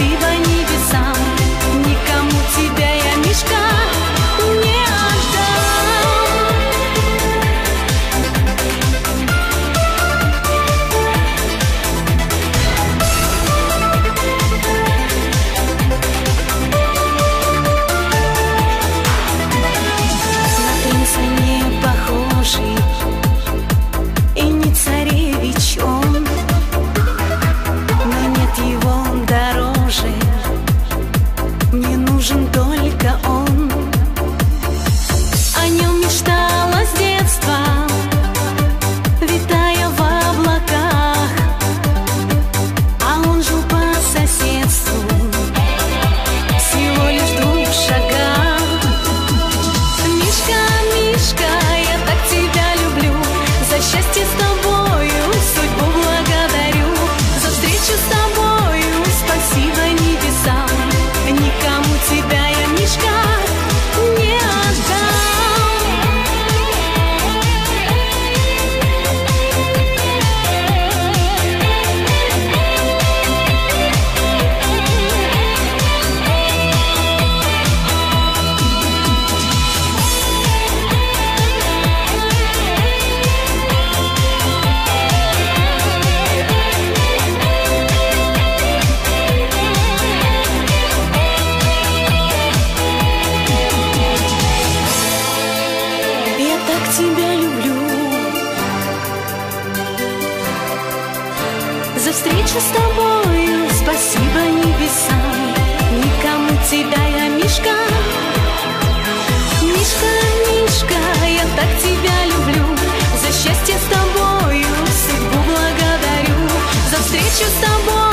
спасибо небесам, никому тебя я, Мишка, не отдам. На принца не похожий и не царевич он, но нет его дороже, мне нужен только он. О нем мечтала с детства, витая в облаках, а он жил по соседству, всего лишь в 2 шагах. Мишка, Мишка, я так тебя люблю, за счастье с тобою судьбу благодарю, за встречу с тобою спасибо небесам, никому тебя я, Мишка, не тебя люблю, за встречу с тобою спасибо небесам, никому тебя я, Мишка, Мишка, Мишка, я так тебя люблю, за счастье с тобою судьбу благодарю, за встречу с тобой.